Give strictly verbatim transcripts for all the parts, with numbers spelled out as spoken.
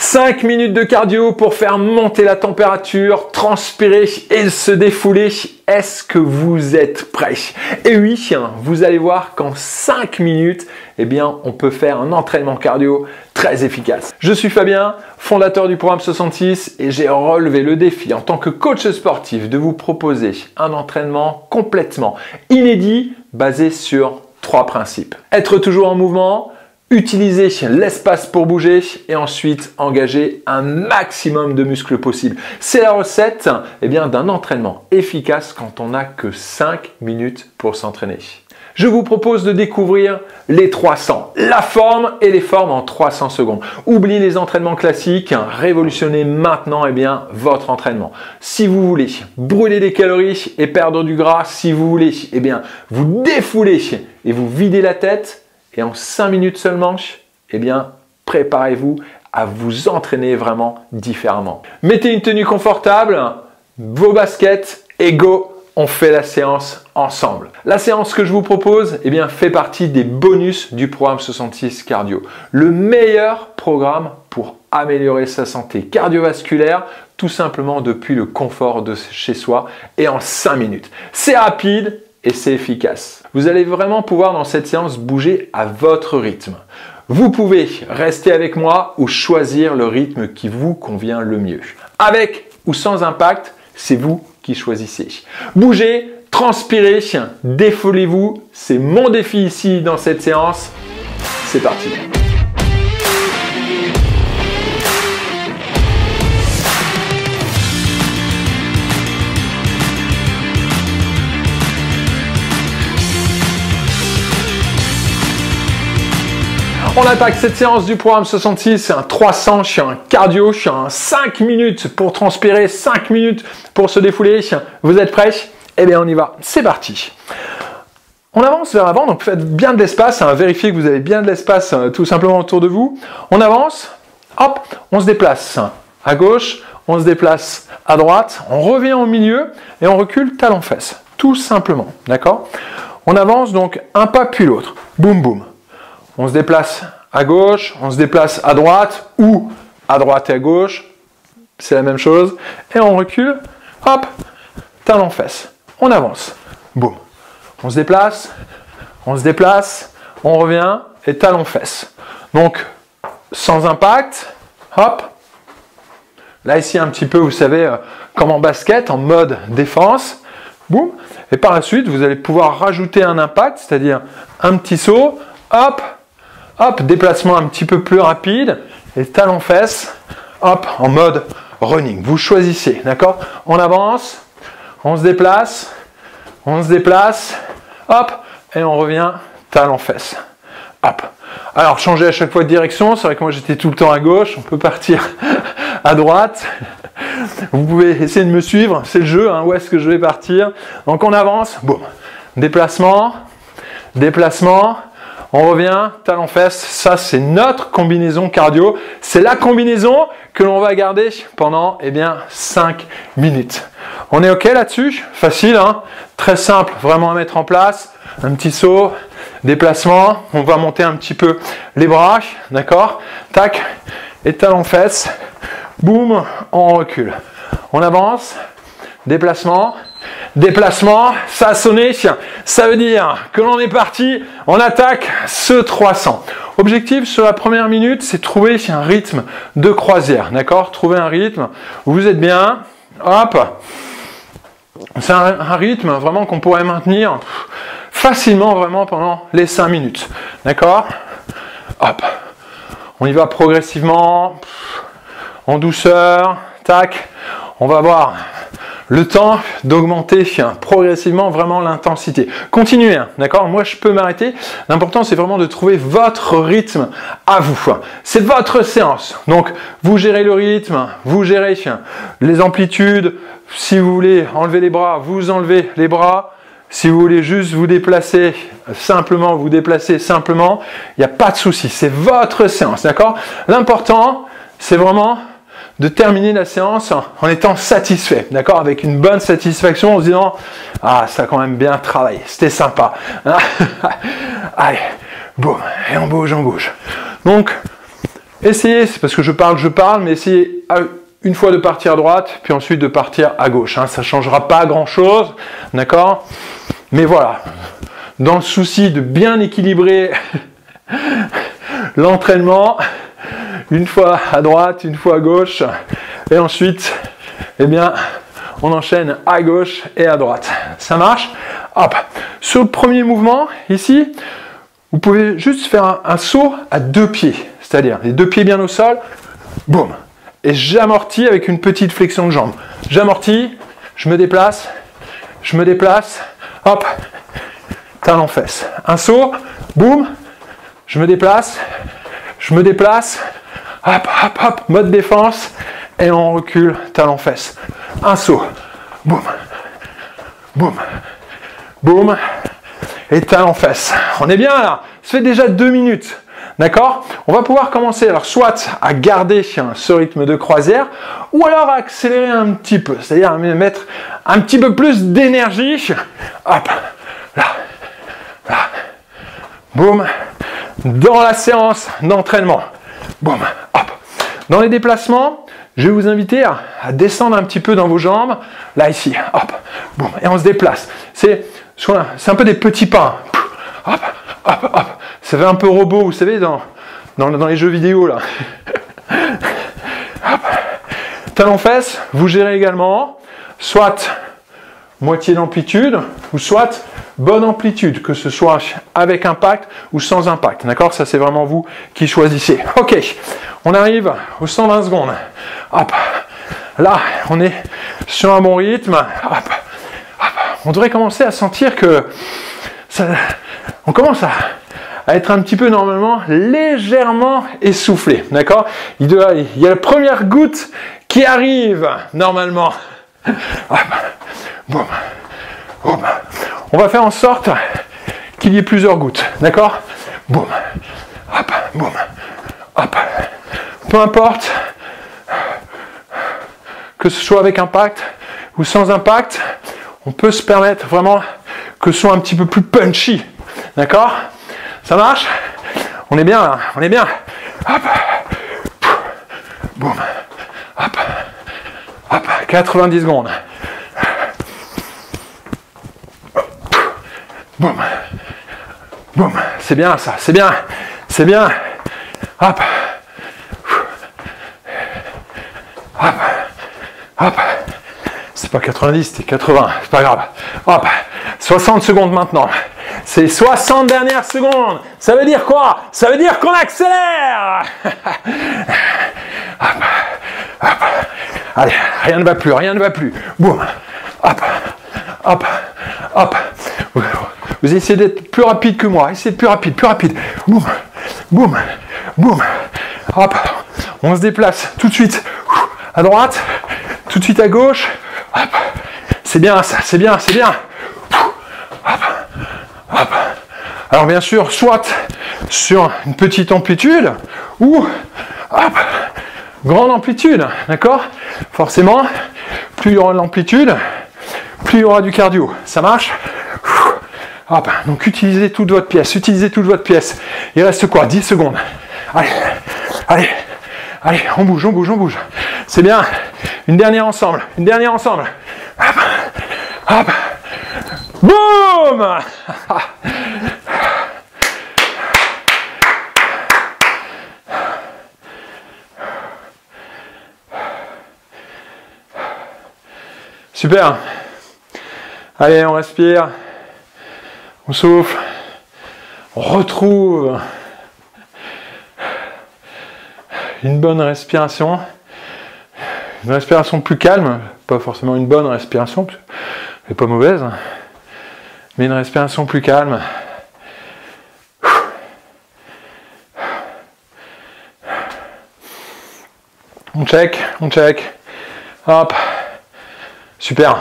cinq minutes de cardio pour faire monter la température, transpirer et se défouler. Est-ce que vous êtes prêts? Et oui, vous allez voir qu'en cinq minutes, eh bien, on peut faire un entraînement cardio très efficace. Je suis Fabien, fondateur du programme soixante-six, et j'ai relevé le défi en tant que coach sportif de vous proposer un entraînement complètement inédit basé sur trois principes. Être toujours en mouvement, utiliser l'espace pour bouger et ensuite engager un maximum de muscles possible. C'est la recette eh bien, d'un entraînement efficace quand on n'a que cinq minutes pour s'entraîner. Je vous propose de découvrir les trois cents, la forme et les formes en trois cents secondes. Oubliez les entraînements classiques, révolutionnez maintenant eh bien, votre entraînement. Si vous voulez brûler des calories et perdre du gras, si vous voulez eh bien, vous défouler et vous vider la tête, et en cinq minutes seulement, eh bien, préparez-vous à vous entraîner vraiment différemment. Mettez une tenue confortable, vos baskets et go! On fait la séance ensemble. La séance que je vous propose eh bien, fait partie des bonus du programme soixante-six Cardio. Le meilleur programme pour améliorer sa santé cardiovasculaire tout simplement depuis le confort de chez soi et en cinq minutes. C'est rapide et c'est efficace. Vous allez vraiment pouvoir dans cette séance bouger à votre rythme. Vous pouvez rester avec moi ou choisir le rythme qui vous convient le mieux. Avec ou sans impact, c'est vous qui choisissez. Bougez, transpirez, défoulez-vous. C'est mon défi ici dans cette séance. C'est parti. On attaque cette séance du programme soixante-six, un trois cents, un cardio, un cinq minutes pour transpirer, cinq minutes pour se défouler. Vous êtes prêts? Eh bien on y va, c'est parti. On avance vers l'avant, donc faites bien de l'espace, hein, vérifiez que vous avez bien de l'espace hein, tout simplement autour de vous. On avance, hop, on se déplace à gauche, on se déplace à droite, on revient au milieu et on recule talon-fesse, tout simplement, d'accord? On avance donc un pas puis l'autre, boum boum. On se déplace à gauche, on se déplace à droite ou à droite et à gauche. C'est la même chose. Et on recule, hop, talon-fesse. On avance, boum. On se déplace, on se déplace, on revient et talon-fesse. Donc, sans impact, hop. Là, ici, un petit peu, vous savez, comme en basket, en mode défense. Boum. Et par la suite, vous allez pouvoir rajouter un impact, c'est-à-dire un petit saut, hop. Hop, déplacement un petit peu plus rapide et talon-fesse, hop, en mode running. Vous choisissez, d'accord? On avance, on se déplace, on se déplace, hop, et on revient talon-fesse, hop. Alors, changer à chaque fois de direction, c'est vrai que moi j'étais tout le temps à gauche, on peut partir à droite. Vous pouvez essayer de me suivre, c'est le jeu, hein, où est-ce que je vais partir. Donc on avance, boum, déplacement, déplacement. On revient, talon-fesse, ça c'est notre combinaison cardio. C'est la combinaison que l'on va garder pendant eh bien, cinq minutes. On est OK là-dessus? Facile, hein? Très simple, vraiment à mettre en place. Un petit saut, déplacement, on va monter un petit peu les bras, d'accord? Tac, et talon-fesse, boum, on recule. On avance, déplacement. Déplacement, ça a sonné, ça veut dire que l'on est parti, on attaque ce trois cents. Objectif sur la première minute, c'est trouver un rythme de croisière, d'accord? Trouver un rythme où vous êtes bien, hop. C'est un, un rythme vraiment qu'on pourrait maintenir facilement vraiment pendant les cinq minutes, d'accord? Hop, on y va progressivement, en douceur, tac, on va voir le temps d'augmenter progressivement vraiment l'intensité. Continuez, hein, d'accord? Moi, je peux m'arrêter. L'important, c'est vraiment de trouver votre rythme à vous. C'est votre séance. Donc, vous gérez le rythme, vous gérez les amplitudes. Si vous voulez enlever les bras, vous enlevez les bras. Si vous voulez juste vous déplacer simplement, vous déplacer simplement, il n'y a pas de souci. C'est votre séance, d'accord? L'important, c'est vraiment de terminer la séance en étant satisfait, d'accord, avec une bonne satisfaction, en se disant « Ah, ça a quand même bien travaillé, c'était sympa. » Allez, boum, et on bouge, on bouge. Donc, Essayez, c'est parce que je parle, je parle, mais essayez à, une fois de partir à droite, puis ensuite de partir à gauche. Hein. Ça ne changera pas grand-chose, d'accord? Mais voilà, dans le souci de bien équilibrer l'entraînement, une fois à droite, une fois à gauche, et ensuite, eh bien, on enchaîne à gauche et à droite. Ça marche? Hop. Sur le premier mouvement, ici, vous pouvez juste faire un, un saut à deux pieds, c'est-à-dire les deux pieds bien au sol, boum, et j'amortis avec une petite flexion de jambe. J'amortis, je me déplace, je me déplace, hop, talon-fesse. Un saut, boum, je me déplace, je me déplace, hop, hop, hop, mode défense, et on recule, talon-fesse. Un saut, boum, boum, boum, et talon-fesse. On est bien là, ça fait déjà deux minutes. D'accord? On va pouvoir commencer, alors soit à garder hein, ce rythme de croisière, ou alors à accélérer un petit peu, c'est-à-dire à mettre un petit peu plus d'énergie. Hop, là, là, boum, dans la séance d'entraînement. Boum, hop. Dans les déplacements, je vais vous inviter à, à descendre un petit peu dans vos jambes, là, ici, hop, boum, et on se déplace. C'est un peu des petits pas, hop, hop, hop. Ça fait un peu robot, vous savez, dans, dans, dans les jeux vidéo, là. Talon-fesse, vous gérez également, soit moitié d'amplitude, ou soit bonne amplitude, que ce soit avec impact ou sans impact, d'accord? Ça, c'est vraiment vous qui choisissez. Ok, on arrive aux cent vingt secondes. Hop, là, on est sur un bon rythme. Hop, hop. On devrait commencer à sentir que ça, on commence à... à être un petit peu normalement légèrement essoufflé, d'accord? Il doit, il y a la première goutte qui arrive normalement. Hop, boum, boum. On va faire en sorte qu'il y ait plusieurs gouttes, d'accord? Boum, hop, boum, hop. Peu importe que ce soit avec impact ou sans impact, on peut se permettre vraiment que ce soit un petit peu plus punchy, d'accord? Ça marche? On est bien là, on est bien. Hop, boum, hop, hop, quatre-vingt-dix secondes. Boum, boum, c'est bien ça, c'est bien, c'est bien. Hop, hop, hop. C'est pas quatre-vingt-dix, c'est quatre-vingts, c'est pas grave. Hop, soixante secondes maintenant. C'est soixante dernières secondes. Ça veut dire quoi? Ça veut dire qu'on accélère. Hop, hop. Allez, rien ne va plus, rien ne va plus. Boum. Hop, hop, hop. Vous essayez d'être plus rapide que moi. Essayez plus rapide, plus rapide. Boum, boum, boum. Hop. On se déplace tout de suite à droite, tout de suite à gauche. Hop. C'est bien ça, c'est bien, c'est bien. Hop. Hop. Alors bien sûr, soit sur une petite amplitude ou hop, grande amplitude, d'accord? Forcément, plus il y aura de l'amplitude, plus il y aura du cardio. Ça marche? Hop. Donc utilisez toute votre pièce, utilisez toute votre pièce. Il reste quoi? dix secondes. Allez, allez, allez, on bouge, on bouge, on bouge. C'est bien. Une dernière ensemble, une dernière ensemble. Hop, hop. Boum! Super! Allez, on respire, on souffle, on retrouve une bonne respiration, une respiration plus calme, pas forcément une bonne respiration, mais pas mauvaise. Mais une respiration plus calme. On check, on check. Hop. Super.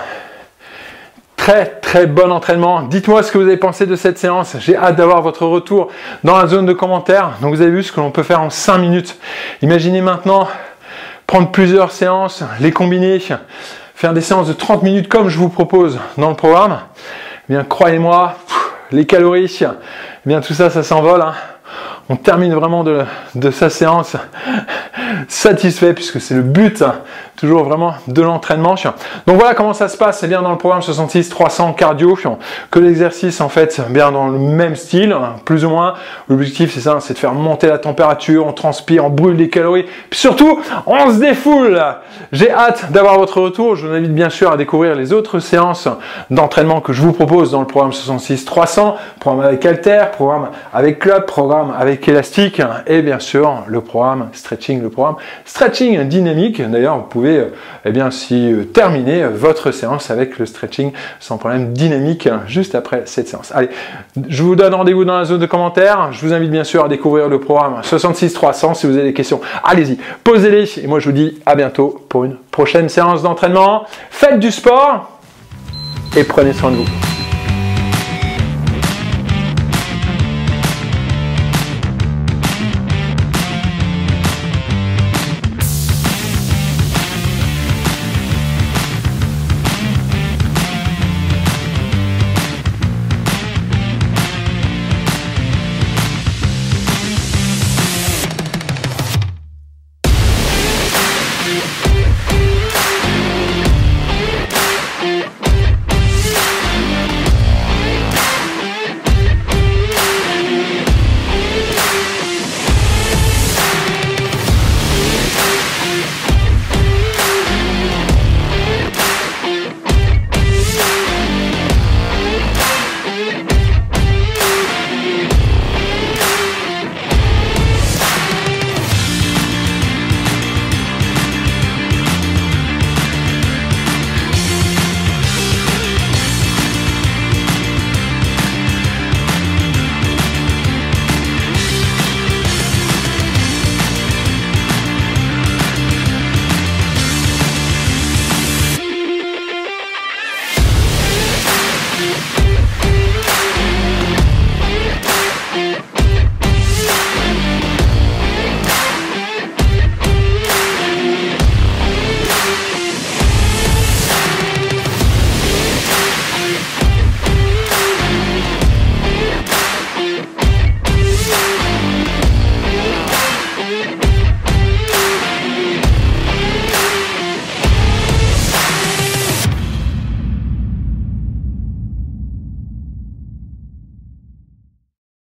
Très très bon entraînement. Dites-moi ce que vous avez pensé de cette séance. J'ai hâte d'avoir votre retour dans la zone de commentaires. Donc vous avez vu ce que l'on peut faire en cinq minutes. Imaginez maintenant prendre plusieurs séances, les combiner, faire des séances de trente minutes comme je vous propose dans le programme. Eh bien, croyez-moi, les calories, eh bien, tout ça, ça s'envole. Hein. on termine vraiment de, de sa séance satisfait, puisque c'est le but toujours vraiment de l'entraînement. Donc voilà comment ça se passe, c'est bien dans le programme soixante-six trois cents cardio, que l'exercice en fait bien dans le même style, plus ou moins. L'objectif c'est ça, c'est de faire monter la température, on transpire, on brûle des calories, puis surtout on se défoule. J'ai hâte d'avoir votre retour, je vous invite bien sûr à découvrir les autres séances d'entraînement que je vous propose dans le programme soixante-six trois cents, programme avec halter, programme avec club, programme avec élastique et bien sûr le programme stretching, le programme stretching dynamique. D'ailleurs vous pouvez Eh bien, si euh, terminez votre séance avec le stretching sans problème dynamique hein, juste après cette séance. Allez, je vous donne rendez-vous dans la zone de commentaires. Je vous invite bien sûr à découvrir le programme soixante-six trois cents. Si vous avez des questions, allez-y, posez-les. Et moi, je vous dis à bientôt pour une prochaine séance d'entraînement. Faites du sport et prenez soin de vous.